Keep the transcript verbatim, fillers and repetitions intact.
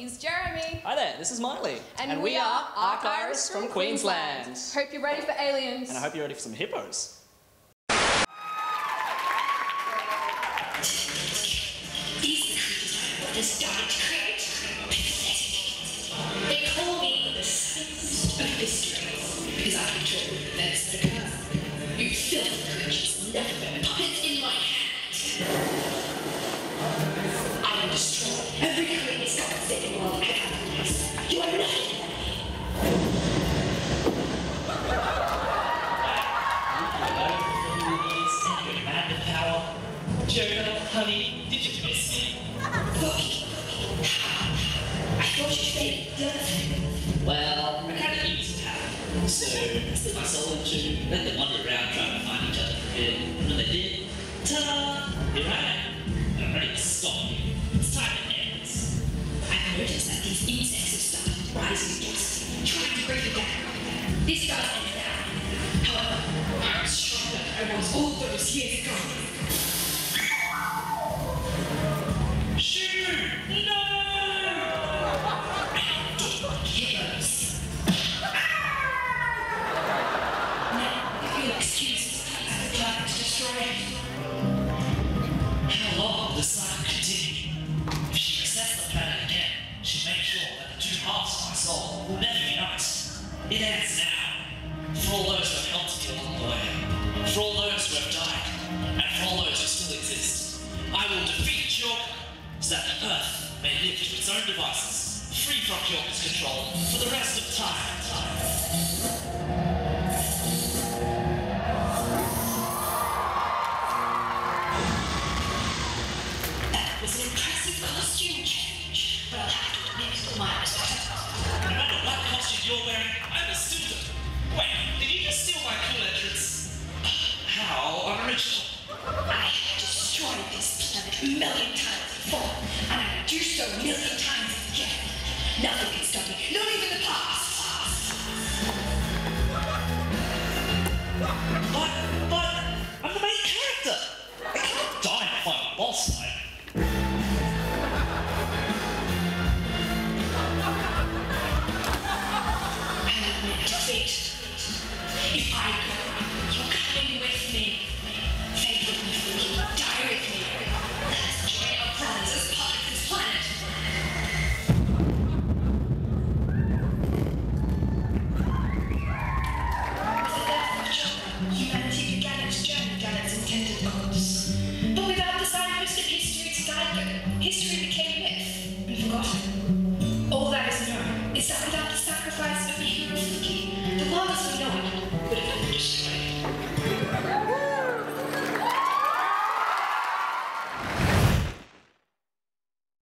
He's Jeremy. Hi there, this is Miley. And, and we, we are Arc Iris from Queensland. Queensland. Hope you're ready for aliens. And I hope you're ready for some hippos. This dark crate, they call me the Sins of History, because I am told that's the curse. You filthy creatures, never puppets in my hand. I will destroy every creature sitting on the You are nothing. Sugar, honey, did you miss me? Look, I thought you stayed dirty. Well, I kind of need to have. So, I split my soul in two, let them wander around trying to find each other for real. And when they did, ta-da! Here I am. And I'm ready to stop you. It's time it ends. I've noticed that these insects have started rising against you, trying to break it down. This does end now. However, I'm stronger than I was all those years ago. It ends now, for all those who have helped me along the way, for all those who have died, and for all those who still exist. I will defeat Yorker, so that the Earth may live to its own devices, free from Yorker's control, for the rest of time. That was an impressive costume change, but I'll have to admit to my respect. No matter what costume you're wearing, wait, did you just steal my cool entrance? How unoriginal. I have destroyed this planet a million times before, and I will do so a million times again. Nothing can stop me, not even the past. But, but, I'm the main character. I can't die if I'm a boss fight. If I go, you're coming with me. Faith with me, you die with me. Let's join our plans as part of this planet. As a death of children, humanity began its journey down its intended course. But without the signpost of history to guide them, history became myth and forgotten. All that is known is that without the sacrifice of the hero Fiki, the world as we know it would have